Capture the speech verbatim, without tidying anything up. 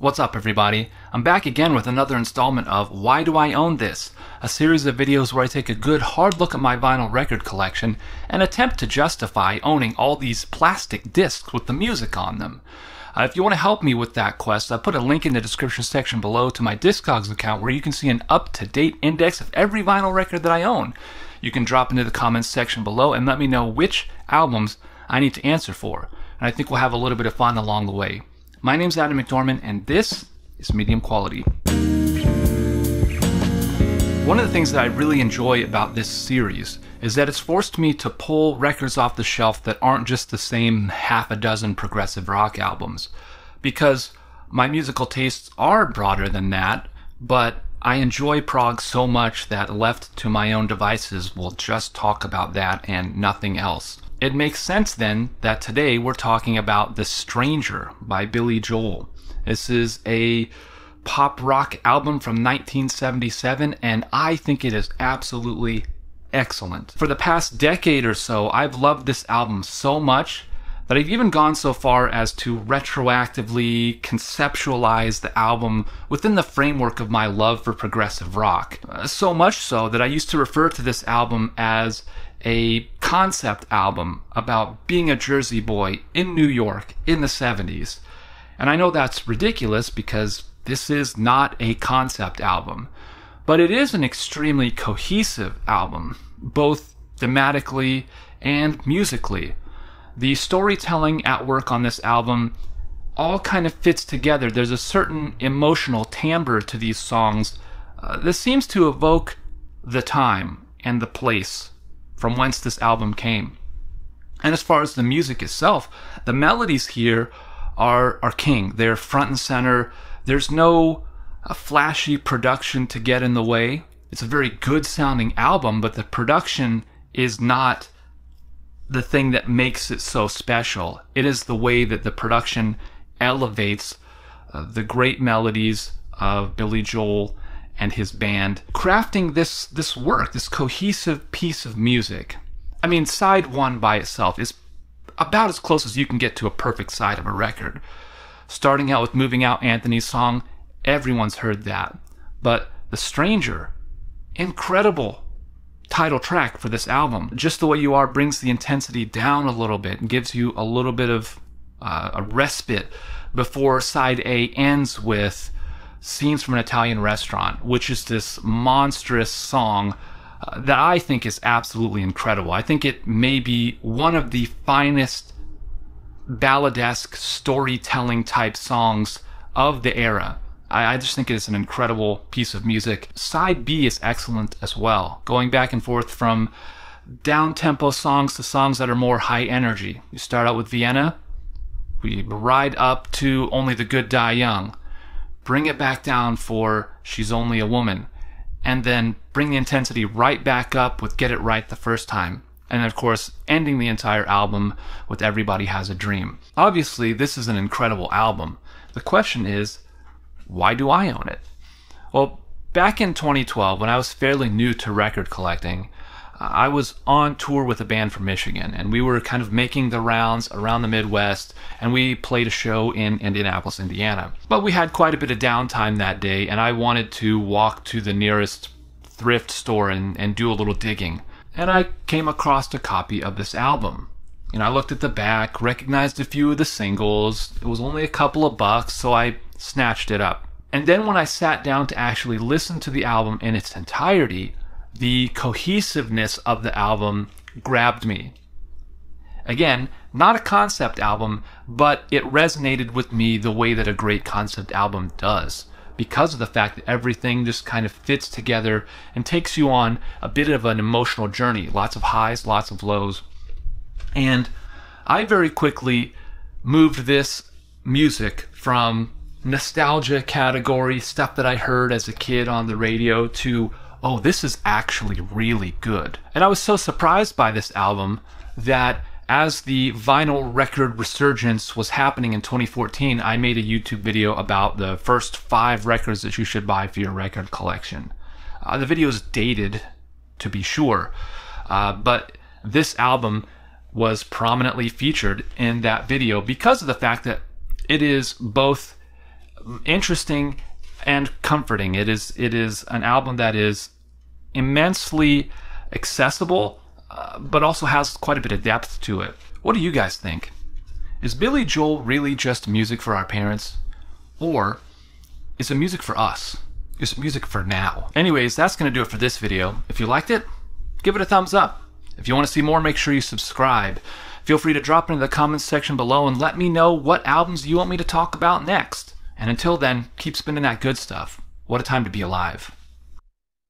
What's up, everybody? I'm back again with another installment of Why Do I Own This? A series of videos where I take a good hard look at my vinyl record collection and attempt to justify owning all these plastic discs with the music on them. Uh, if you want to help me with that quest, I put a link in the description section below to my Discogs account where you can see an up-to-date index of every vinyl record that I own. You can drop into the comments section below and let me know which albums I need to answer for, and I think we'll have a little bit of fun along the way. My name's Adam McDorman, and this is Medium Quality. One of the things that I really enjoy about this series is that it's forced me to pull records off the shelf that aren't just the same half a dozen progressive rock albums, because my musical tastes are broader than that, but I enjoy prog so much that left to my own devices we'll just talk about that and nothing else. It makes sense then that today we're talking about The Stranger by Billy Joel. This is a pop rock album from nineteen seventy-seven, and I think it is absolutely excellent. For the past decade or so, I've loved this album so much that I've even gone so far as to retroactively conceptualize the album within the framework of my love for progressive rock. Uh, so much so that I used to refer to this album as a concept album about being a Jersey boy in New York in the seventies. And I know that's ridiculous because this is not a concept album, but it is an extremely cohesive album, both thematically and musically. The storytelling at work on this album all kind of fits together. There's a certain emotional timbre to these songs uh, that seems to evoke the time and the place from whence this album came. And as far as the music itself, the melodies here are, are king. They're front and center. There's no uh, flashy production to get in the way. It's a very good sounding album, but the production is not the thing that makes it so special. It is the way that the production elevates uh, the great melodies of Billy Joel and his band, crafting this this work, this cohesive piece of music. I mean, side one by itself is about as close as you can get to a perfect side of a record. Starting out with Moving Out Anthony's song, everyone's heard that. But The Stranger, incredible title track for this album. Just the Way You Are brings the intensity down a little bit and gives you a little bit of uh, a respite before side A ends with Scenes from an Italian Restaurant, which is this monstrous song uh, that I think is absolutely incredible. I think it may be one of the finest balladesque storytelling type songs of the era. I, I just think it is an incredible piece of music. Side B is excellent as well, going back and forth from down-tempo songs to songs that are more high energy. You start out with Vienna, we ride up to Only the Good Die Young, bring it back down for She's Only a Woman, and then bring the intensity right back up with Get It Right the First Time. And of course, ending the entire album with Everybody Has a Dream. Obviously, this is an incredible album. The question is, why do I own it? Well, back in twenty twelve, when I was fairly new to record collecting, I was on tour with a band from Michigan, and we were kind of making the rounds around the Midwest, and we played a show in Indianapolis, Indiana. But we had quite a bit of downtime that day, and I wanted to walk to the nearest thrift store and, and do a little digging. And I came across a copy of this album. You know, I looked at the back, recognized a few of the singles. It was only a couple of bucks, so I snatched it up. And then when I sat down to actually listen to the album in its entirety, the cohesiveness of the album grabbed me. Again, not a concept album, but it resonated with me the way that a great concept album does, because of the fact that everything just kind of fits together and takes you on a bit of an emotional journey. Lots of highs, lots of lows. And I very quickly moved this music from nostalgia category, stuff that I heard as a kid on the radio, to, oh, this is actually really good. And I was so surprised by this album that as the vinyl record resurgence was happening in twenty fourteen, I made a YouTube video about the first five records that you should buy for your record collection. Uh, the video is dated, to be sure, uh, but this album was prominently featured in that video because of the fact that it is both interesting and comforting. It is it is an album that is immensely accessible, uh, but also has quite a bit of depth to it. What do you guys think? Is Billy Joel really just music for our parents? Or is it music for us? Is it music for now? Anyways, that's going to do it for this video. If you liked it, give it a thumbs up. If you want to see more, make sure you subscribe. Feel free to drop it in the comments section below and let me know what albums you want me to talk about next. And until then, keep spinning that good stuff. What a time to be alive.